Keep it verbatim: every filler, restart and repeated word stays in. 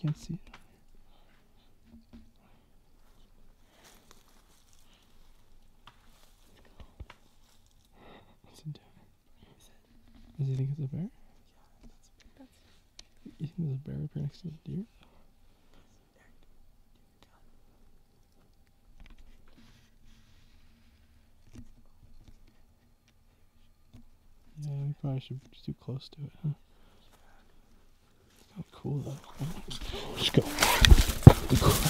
can't see it. Let's go. What's it doing? Is it? Does he think it's a bear? Yeah, that's a bear. You think there's a bear up here next to the deer? Yeah, we probably should be too close to it, huh? How cool though. Let's go.